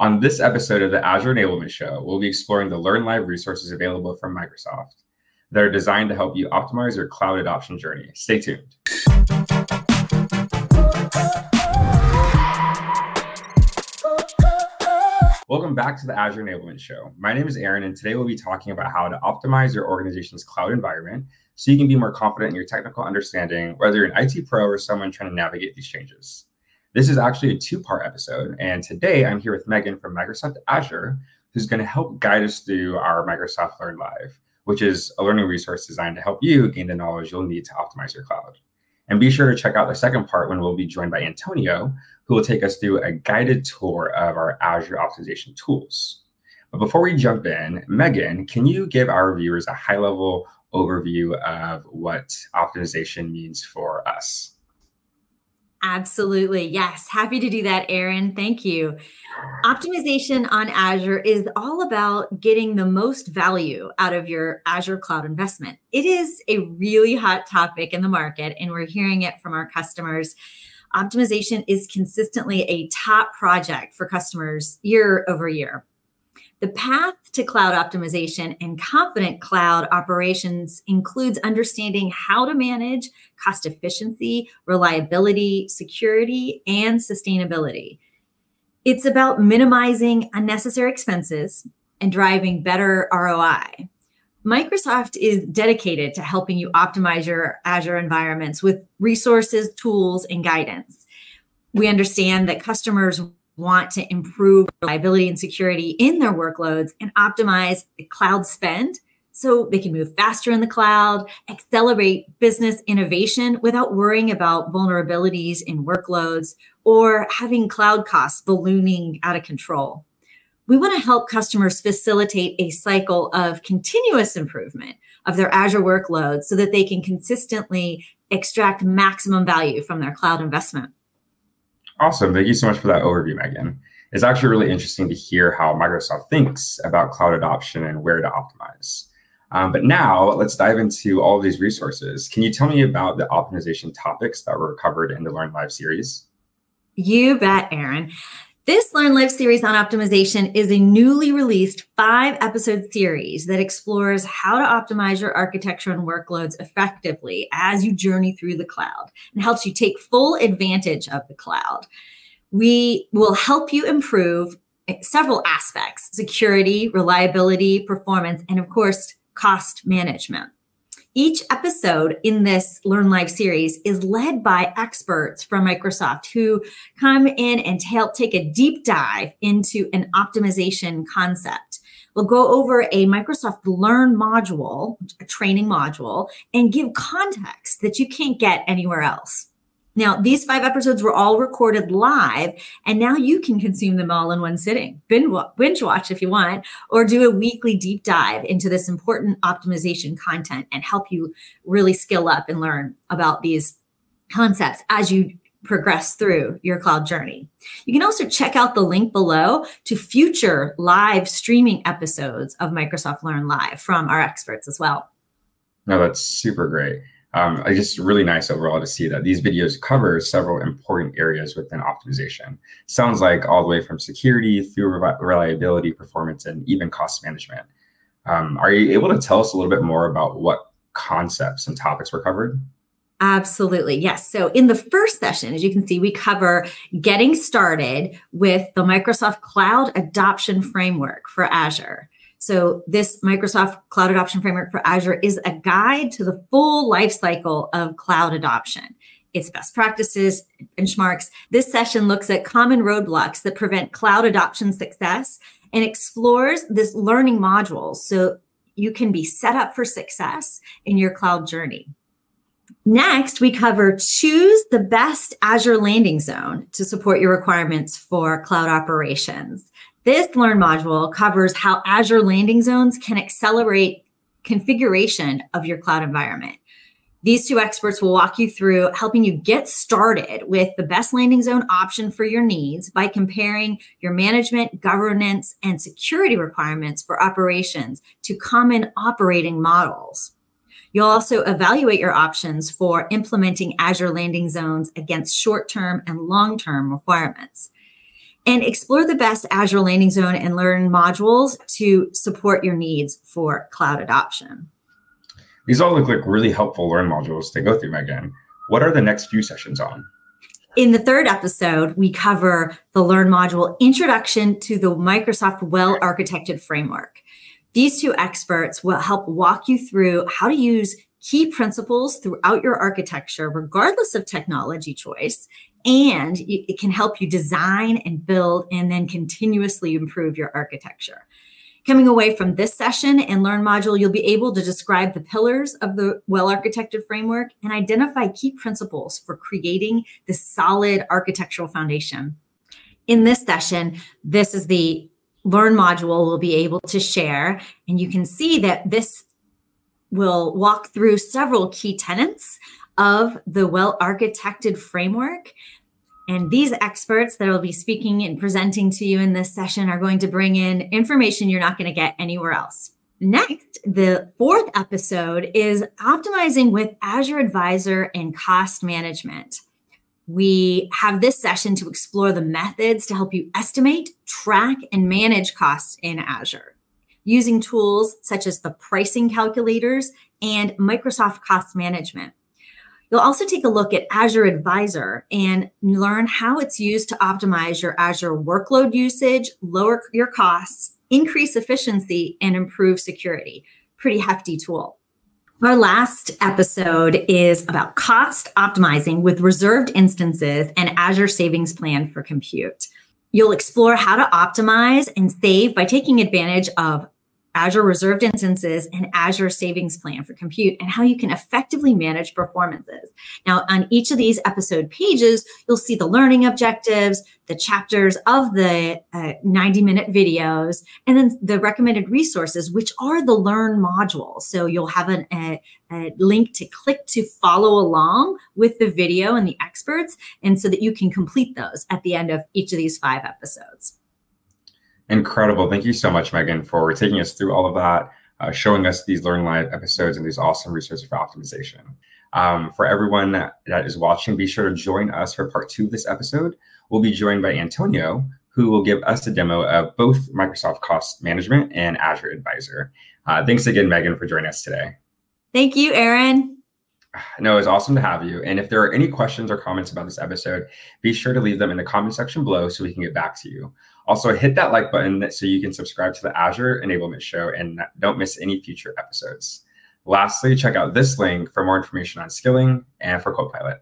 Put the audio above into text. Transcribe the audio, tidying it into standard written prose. On this episode of the Azure Enablement Show, we'll be exploring the Learn Live resources available from Microsoft that are designed to help you optimize your cloud adoption journey. Stay tuned. Welcome back to the Azure Enablement Show. My name is Aaron, and today we'll be talking about how to optimize your organization's cloud environment so you can be more confident in your technical understanding, whether you're an IT pro or someone trying to navigate these changes. This is actually a two-part episode, and today I'm here with Megan from Microsoft Azure, who's going to help guide us through our Microsoft Learn Live, which is a learning resource designed to help you gain the knowledge you'll need to optimize your cloud. And be sure to check out the second part when we'll be joined by Antonio, who will take us through a guided tour of our Azure optimization tools. But before we jump in, Megan, can you give our viewers a high-level overview of what optimization means for us? Absolutely. Yes. Happy to do that, Aaron. Thank you. Optimization on Azure is all about getting the most value out of your Azure cloud investment. It is a really hot topic in the market, and we're hearing it from our customers. Optimization is consistently a top project for customers year over year. The path to cloud optimization and confident cloud operations includes understanding how to manage cost efficiency, reliability, security, and sustainability. It's about minimizing unnecessary expenses and driving better ROI. Microsoft is dedicated to helping you optimize your Azure environments with resources, tools, and guidance. We understand that customers want to improve reliability and security in their workloads and optimize the cloud spend so they can move faster in the cloud, accelerate business innovation without worrying about vulnerabilities in workloads or having cloud costs ballooning out of control. We want to help customers facilitate a cycle of continuous improvement of their Azure workloads so that they can consistently extract maximum value from their cloud investment. Awesome. Thank you so much for that overview, Megan. It's actually really interesting to hear how Microsoft thinks about cloud adoption and where to optimize. But now let's dive into all of these resources. Can you tell me about the optimization topics that were covered in the Learn Live series? You bet, Aaron. This Learn Live series on optimization is a newly released 5-episode series that explores how to optimize your architecture and workloads effectively as you journey through the cloud and helps you take full advantage of the cloud. We will help you improve several aspects: security, reliability, performance, and of course, cost management. Each episode in this Learn Live series is led by experts from Microsoft who come in and take a deep dive into an optimization concept. We'll go over a Microsoft Learn module, a training module, and give context that you can't get anywhere else. Now, these 5 episodes were all recorded live, and now you can consume them all in one sitting. Binge watch if you want, or do a weekly deep dive into this important optimization content and help you really skill up and learn about these concepts as you progress through your cloud journey. You can also check out the link below to future live streaming episodes of Microsoft Learn Live from our experts as well. No, that's super great. It's just really nice overall to see that these videos cover several important areas within optimization. Sounds like all the way from security through reliability, performance, and even cost management. Are you able to tell us a little bit more about what concepts and topics were covered? Absolutely. Yes. So in the first session, as you can see, we cover getting started with the Microsoft Cloud Adoption Framework for Azure. So this Microsoft Cloud Adoption Framework for Azure is a guide to the full lifecycle of cloud adoption. Its best practices, benchmarks. This session looks at common roadblocks that prevent cloud adoption success and explores this learning module so you can be set up for success in your cloud journey. Next, we cover choose the best Azure landing zone to support your requirements for cloud operations. This Learn module covers how Azure Landing Zones can accelerate configuration of your cloud environment. These two experts will walk you through helping you get started with the best landing zone option for your needs by comparing your management, governance, and security requirements for operations to common operating models. You'll also evaluate your options for implementing Azure Landing Zones against short-term and long-term requirements. and explore the best Azure Landing Zone and Learn modules to support your needs for cloud adoption. These all look like really helpful Learn modules to go through, Megan. What are the next few sessions on? In the third episode, we cover the Learn module Introduction to the Microsoft Well-Architected Framework. These two experts will help walk you through how to use key principles throughout your architecture, regardless of technology choice, and it can help you design and build and then continuously improve your architecture. Coming away from this session and Learn module, you'll be able to describe the pillars of the Well-Architected Framework and identify key principles for creating this solid architectural foundation. In this session, this is the Learn module we'll be able to share, and you can see that this will walk through several key tenets of the Well-Architected Framework. And these experts that will be speaking and presenting to you in this session are going to bring in information you're not going to get anywhere else. Next, the fourth episode is Optimizing with Azure Advisor and Cost Management. We have this session to explore the methods to help you estimate, track, and manage costs in Azure, using tools such as the pricing calculators and Microsoft Cost Management. You'll also take a look at Azure Advisor and learn how it's used to optimize your Azure workload usage, lower your costs, increase efficiency, and improve security. Pretty hefty tool. Our last episode is about cost optimizing with reserved instances and Azure Savings Plan for Compute. You'll explore how to optimize and save by taking advantage of Azure Reserved Instances and Azure Savings Plan for Compute and how you can effectively manage performances. Now, on each of these episode pages, you'll see the learning objectives, the chapters of the 90-minute videos, and then the recommended resources, which are the Learn module. So you'll have a link to click to follow along with the video and the experts, and so that you can complete those at the end of each of these 5 episodes. Incredible. Thank you so much, Megan, for taking us through all of that, showing us these Learn Live episodes and these awesome resources for optimization. For everyone that is watching, be sure to join us for part 2 of this episode. We'll be joined by Antonio, who will give us a demo of both Microsoft Cost Management and Azure Advisor. Thanks again, Megan, for joining us today. Thank you, Aaron. No, it's awesome to have you. And if there are any questions or comments about this episode, be sure to leave them in the comment section below so we can get back to you. Also, hit that like button so you can subscribe to the Azure Enablement Show and don't miss any future episodes. Lastly, check out this link for more information on skilling and for Copilot.